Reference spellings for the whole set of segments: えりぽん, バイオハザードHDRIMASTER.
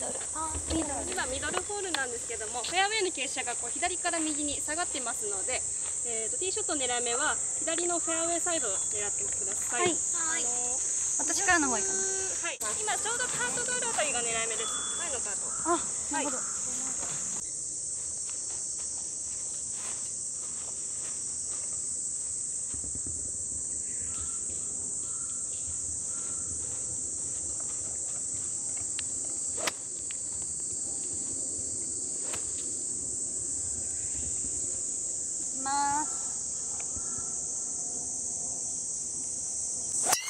今ミドルホールなんですけども、フェアウェイの傾斜がこう左から右に下がってますので、ティーショット狙い目は左のフェアウェイサイドを狙ってください。はい、私からの方がいいかな。はい、今ちょうどカートドールあたりが狙い目です。前のカート。あ、なるほど。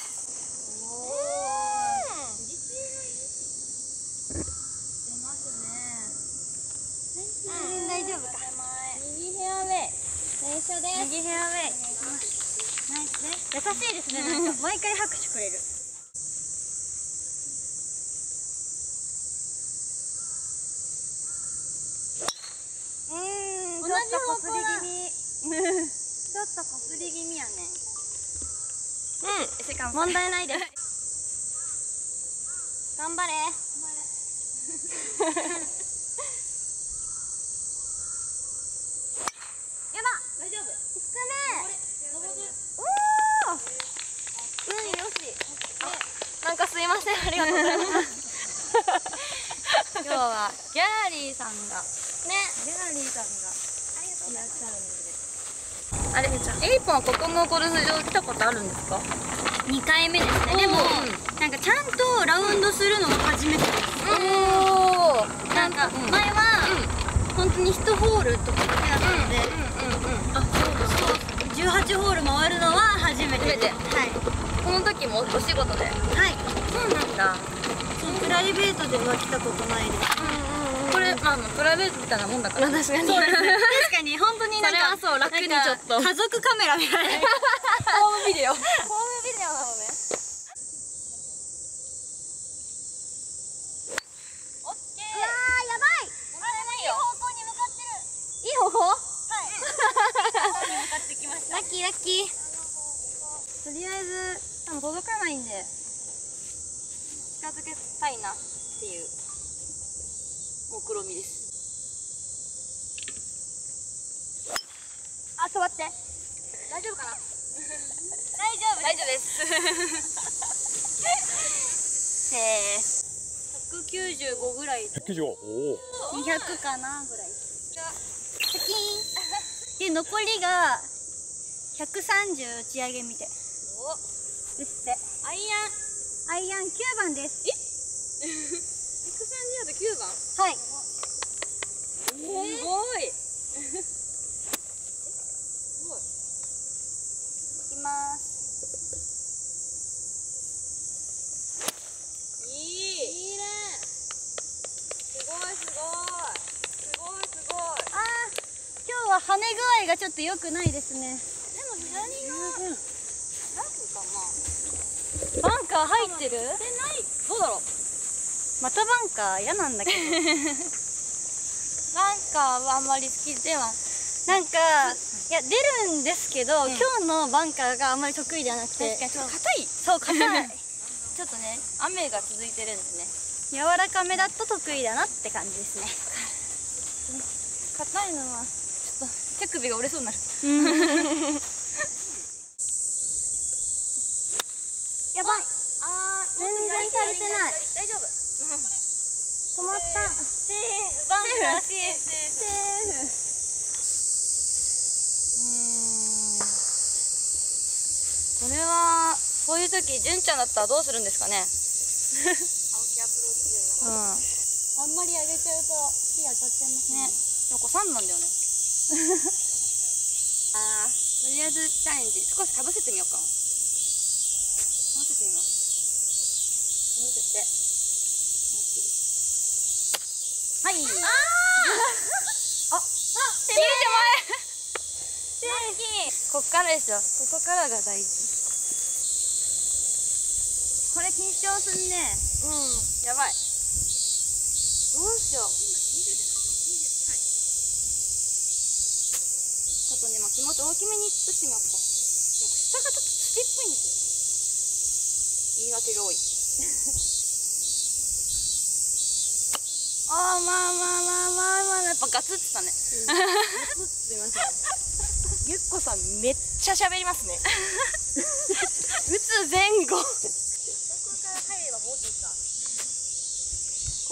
はい、右ヘアウェイ。ナイスね。優しいですね。なんか毎回拍手くれる。同じ方向だ。ちょっとこすり気味やね。うん。時間問題ないです。頑張れ。頑張れ。ありがとうございます。今日はギャラリーさんがいらっしゃるので。あれちゃん、エイポンはここのゴルフ場来たことあるんですか？2回目ですね。でもなんかちゃんとラウンドするのは初めてです。なんか前は本当に1ホールとかやったので、18ホール回るのは初めて。この時もお仕事で。はい。プライベートでは来たことないです。これまあプライベートみたいなもんだから。確かに。確かに本当になんかそう楽にちょっと家族カメラみたいな。ホームビデオ。ホームビデオなのね。オッケー。うわーやばい。いい方向に向かってる。いい方向？はい。向かってきました。ラッキーラッキー。とりあえず多分届かないんで。近づけたいなっていう目論見です。あ、ちょっと待って、大丈夫かな？大丈夫ですせー195ぐらいで195、おー200かなぐらいシャキーンで、残りが130打ち上げ見てお打ってアイアン9番です。え？130で9番？はい。すごい。すごい。いきます。いいね。すごい。ああ、今日は跳ね具合がちょっと良くないですね。でも左のラフかな。バンカー入ってる？どうだろう。またバンカー嫌なんだけど。バンカーはあんまり好きではなんかいや出るんですけど、今日のバンカーがあんまり得意じゃなくて。確かに硬い。そう硬い。ちょっとね雨が続いてるんでね。柔らかめだと得意だなって感じですね。硬いのはちょっと手首が折れそうになる。やばい。ああ、全然足りてない。大丈夫。止まった。セーフ。バンカーセーフ。セーフ。これはこういう時純ちゃんだったらどうするんですかね。青木アプローチいうのは。あんまり上げちゃうと火当たっちゃいますね。でもこう3なんだよね。ああ、とりあえずチャレンジ。少しかぶせてみようか。はい。あ、手前。こっからですよ。ここからが大事。これ緊張すんね。やばい。どうしよう。ちょっとね、まあ気持ち大きめに打ってみようか。下がちょっと土っぽいんですよ。言い訳が多い。あー、まあやっぱガツってたね。ガツってましたね。ゆっこさんめっちゃ喋りますね。打つ前後。ここから入れば文字か。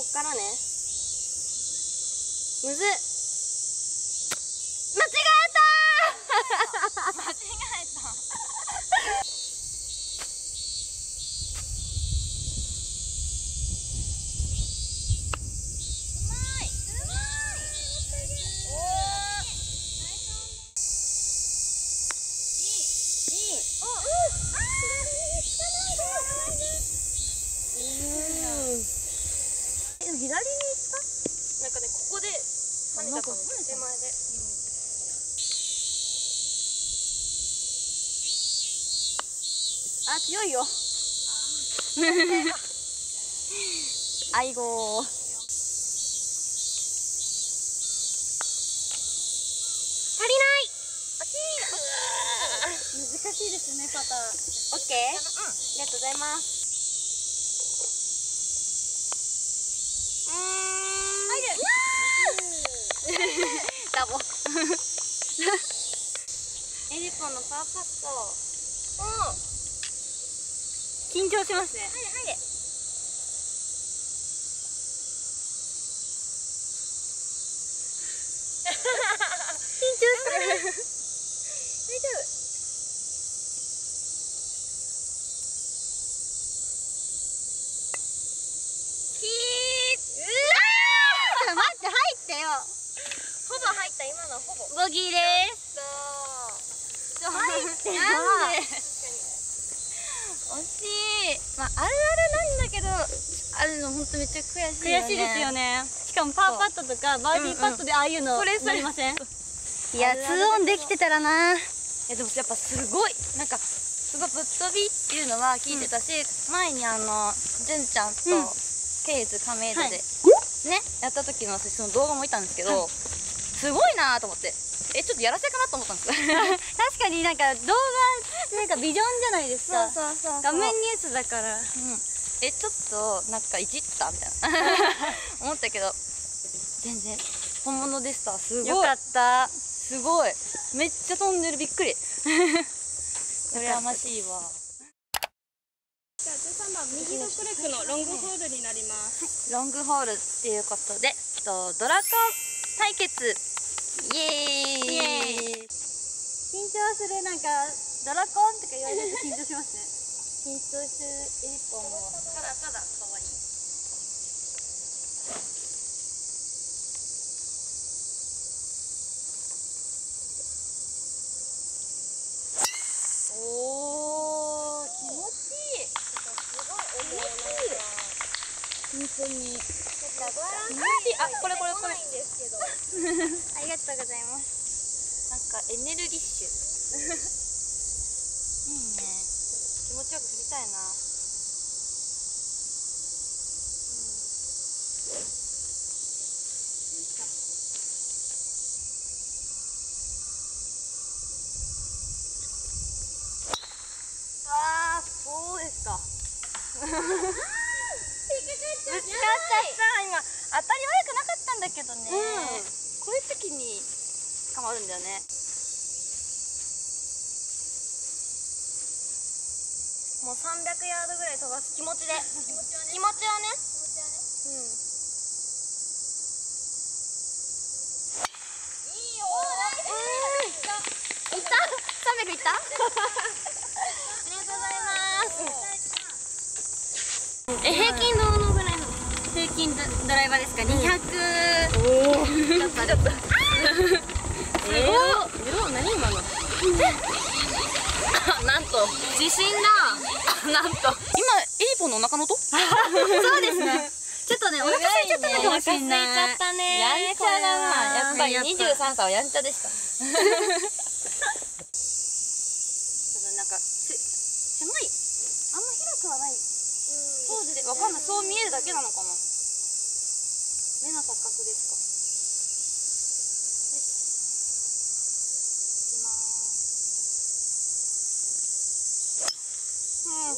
こっからね。むずっ。左に行った？なんかね、ここで跳ねたかも。手前で。あ、強いよ。あいごー。足りない。惜しい。難しいですね、パターン。オッケー。うん。ありがとうございます。エリコのパーパット。おお。緊張しますね。入れ。緊張したね。大丈夫。うわー。待って、入ったよ。ほぼ入った、今のほぼ。ボギーです。なんで？惜しい。まあ、あるあるなんだけど、あるの本当めっちゃ悔しいよね。悔しいですよね。しかもパーパットとかバーディーパットでああいうのこれすいません。いや、2オンできてたらな。いやでもやっぱすごいなんかすごいぶっ飛びっていうのは聞いてたし、前に純ちゃんとケイズ亀戸でねやった時の私その動画も見たんですけど、すごいなと思って。ちょっとやらせかなと思ったんです。確かになんか動画なんかビジョンじゃないですか。画面ニュースだから。うん、ちょっとなんかいじったみたいな思ったけど、全然本物でした。すごい。よかった。すごい。めっちゃ飛んでる。びっくり。羨ましいわ。じゃあ13番右のクレックのロングホールになります。ロングホールっていうことで、ドラコン対決。イエーイ。緊張する。なんかドラコンとか言われると緊張しますね。緊張する。エリポンもただただ可愛い。おお、気持ちいい。すごい。本当に。あ、これ。ありがとうございます。なんかエネルギッシュ。いいね。気持ちよく振りたいな。ああ、そうですか。ぶつかっちゃった。当たり悪くなかったんだけどね、こういう時に捕まるんだよね。もう300ヤードぐらい飛ばす気持ちで気持ちはね、いいよ。いった300いったありがとうございます。平均どのぐらいの平均ドライバーですか？200。おお。ちょっとちょっと。ええ。何今の？なんと地震だ。なんと今エリポンのお腹の音？そうですね。ちょっとねお腹空いちゃったのかもしれない。空いちゃったね。やんちゃだな。やっぱり23歳はやんちゃでした。なんか狭い。あんま広くはない。そうです。わかんない。そう見えるだけなのかな。目の錯覚ですか。い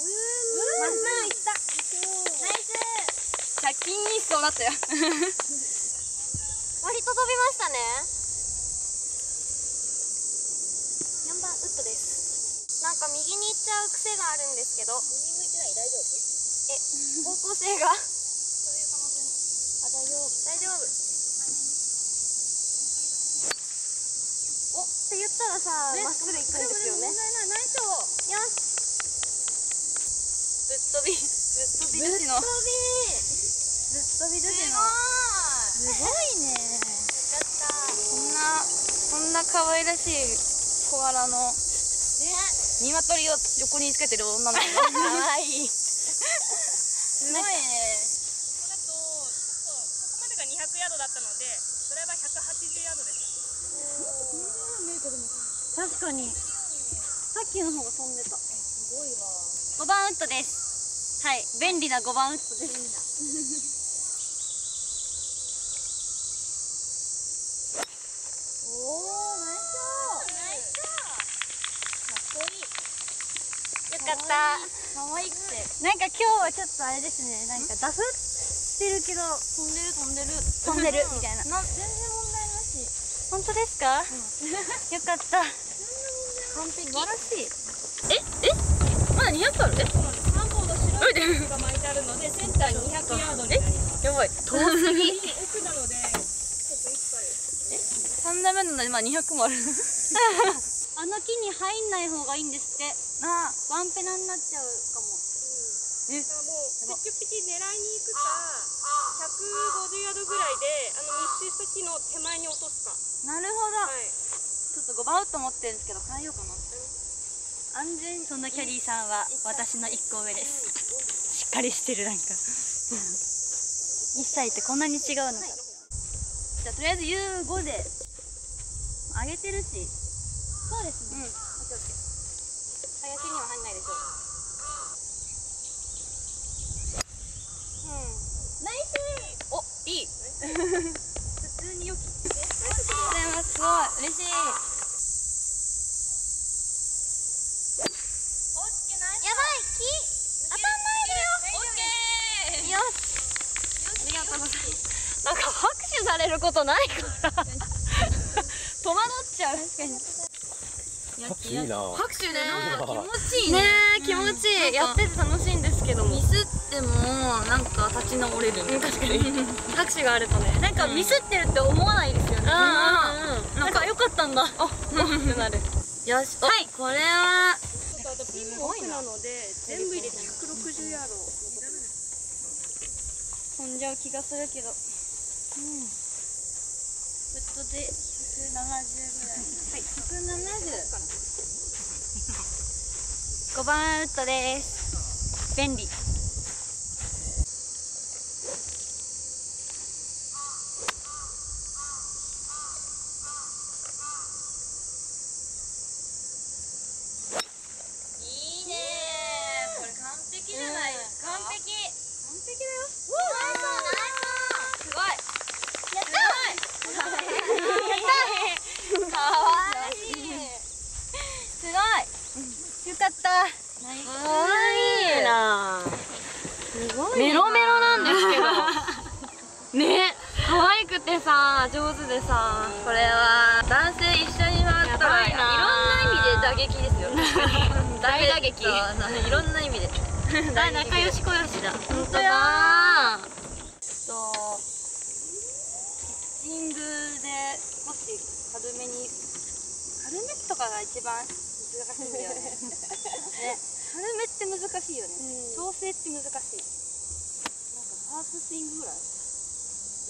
きます。ナイス。100筋肉そうになったよ割と飛びましたね。4番ウッドです。なんか右に行っちゃう癖があるんですけど、右向いてない？大丈夫？方向性がそういう可能性もあ、大丈夫。おって言ったらさ、まっすぐ行くんですよね。ないとよし、ぶっ飛び女子のすごいね。こんな可愛らしいコアラの鶏を横につけてる女の子が可愛い。すごいね。これだとここまでが200ヤードだったので、ドライバー180ヤードです。確かにさっきの方が飛んでた。すごいわ。5番ウッドです。はい、便利な5番ウッドです。おー、ナイスショット。かっこいい。よかった。かわいくて、なんか今日はちょっとあれですね、なんかダフってるけど飛んでるみたいな。全然問題なし。本当ですか？よかった。完璧、素晴らしい。まだ200あるね。3本の白いネットが巻いてあるので、センター200ヤードになります。やばい、遠すぎ。奥なので、ちょっといっぱい。3台目なので、まあ200もある。あの木に入んない方がいいんですって。なあ、ワンペナになっちゃうかも。だからもう、積極的に狙いに行くか、150ヤードぐらいで、密集した木の手前に落とすか。なるほど。ちょっと5番ウッド持ってるんですけど、変えようかな。安全。そんなキャリーさんは私の1個上です。しっかりしてる。なんか1歳ってこんなに違うのか。じゃあとりあえず U5 で上げてるし、そうですね、うん、林には入んないでしょう。ナイス。お、いい。普通に良き。すごい嬉しい。なんか拍手されることないから戸惑っちゃう。確かに拍手いいな。拍手ね、気持ちいいね。気持ちいい。やってて楽しいんですけども、ミスってもなんか立ち直れる。確かに拍手があるとね、なんかミスってるって思わないですよね。なんか良かったんだってなる。よし、はい、これはピンも多いなので全部入れて160ヤード飛んじゃう気がするけど、ウッドで170ぐらい。はい、170。5番ウッドです。便利。いいねー。これ完璧じゃないですか？完璧だよ。よかった。可愛いな。すごい。メロメロなんですけど。ね、可愛くてさ、上手でさ、これは男性一緒に回ったらいろんな意味で打撃ですよ。大打撃。いろんな意味で。仲良しこよしだ。本当だ。ピッチングで少し軽めとかが一番。難しいんだよね。軽めって難しいよね。調整って難しい。なんかファーストスイングぐらい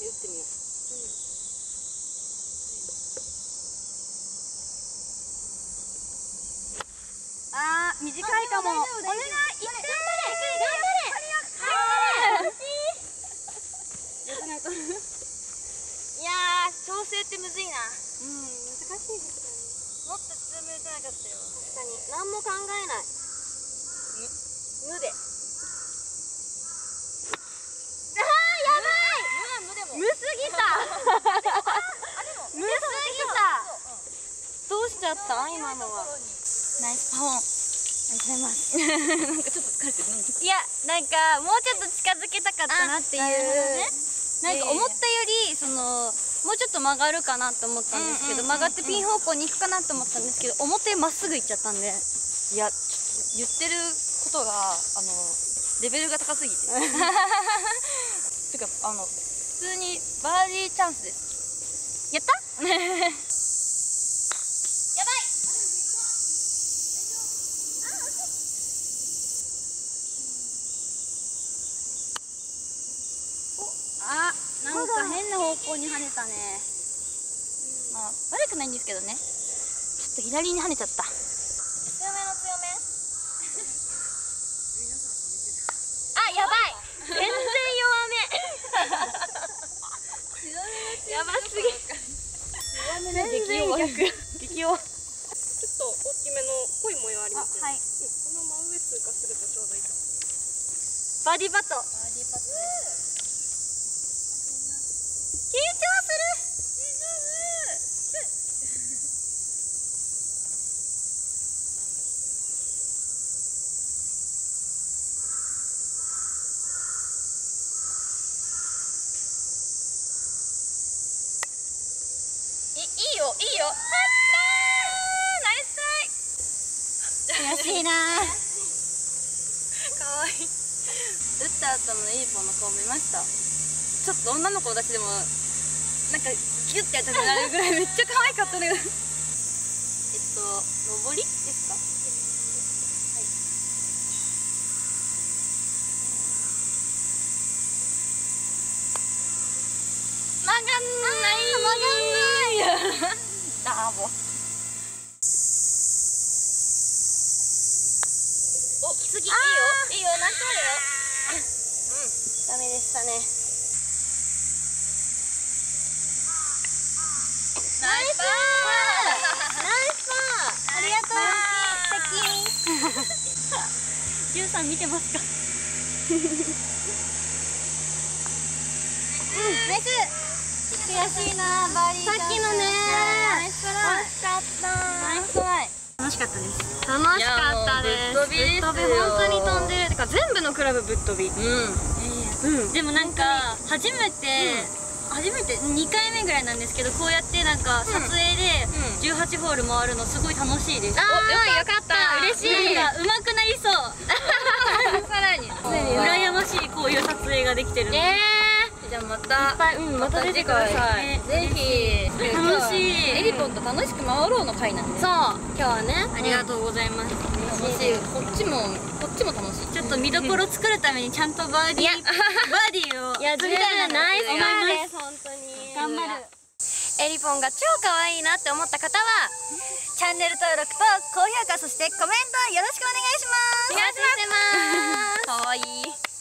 打ってみよう。あー、短いかも。お願い、頑張れ。いやー、調整ってむずいな。難しいです。もっと強め打たなかったよ。確かに、何も考えない。無で。ああ、やばい。無すぎた。無すぎた。どうしちゃった？今のは。ナイスパフォー。ありがとうございます。なんかちょっと。疲れてるの？いや、なんかもうちょっと近づけたかったなっていう、なんか思ったよりそのもうちょっと曲がるかなと思ったんですけど、曲がってピン方向に行くかなと思ったんですけど、表まっすぐ行っちゃったんで、いや、ちょっと言ってることがレベルが高すぎててか普通にバーディーチャンスです。やったやばい、あ、なんか変な方向に跳ねたね。まあ、悪くないんですけどね。ちょっと左に跳ねちゃった。強めの強め。あ、やばい。全然弱め。やばすぎ。全然弱。激弱。ちょっと大きめの濃い模様ありますね。はい。この真上通過するとちょうどいいかも。バーディーパット。バーディーパット。緊張する。いいよいいよ。ナイスタイ。悔しいな。可愛い。打った後のいい方の顔見ました。ちょっと女の子たちでも。なんかギュッてやったくなるぐらいめっちゃ可愛かったね。登りですか？はい。曲がんない。曲がんない。ダーボ。お、来すぎ。いいよ。いいよ。なんかあるよ。うん。ダメでしたね。ナイスパー、ナイスパー、ありがとう、ラッキー、素敵。ジュンさん見てますか？ナイス。悔しいな、バーディー。さっきのね、ナイスライ。惜しかった。ナイスライ。楽しかったです。楽しかったです。ぶっ飛びですよ。ぶっ飛び本当に飛んでる。てか全部のクラブぶっ飛び。うん。でもなんか初めて2回目ぐらいなんですけど、こうやってなんか撮影で18ホール回るのすごい楽しいです。ああ、よかった、嬉しい。なんか上手くなりそう。さらに羨ましい、こういう撮影ができてるの。じゃあまたいっぱい、また出てください。ぜひ。楽しい。エリポンと楽しく回ろうの回なんで。そう、今日はね、ありがとうございます。楽しい。こっちも楽しい。ちょっと見どころ作るためにちゃんとバーディーを撮りたいな。ナイスパーです。本当に頑張る。えりぽんが超可愛いなって思った方はチャンネル登録と高評価、そしてコメントよろしくお願いします。お願いします。可愛い。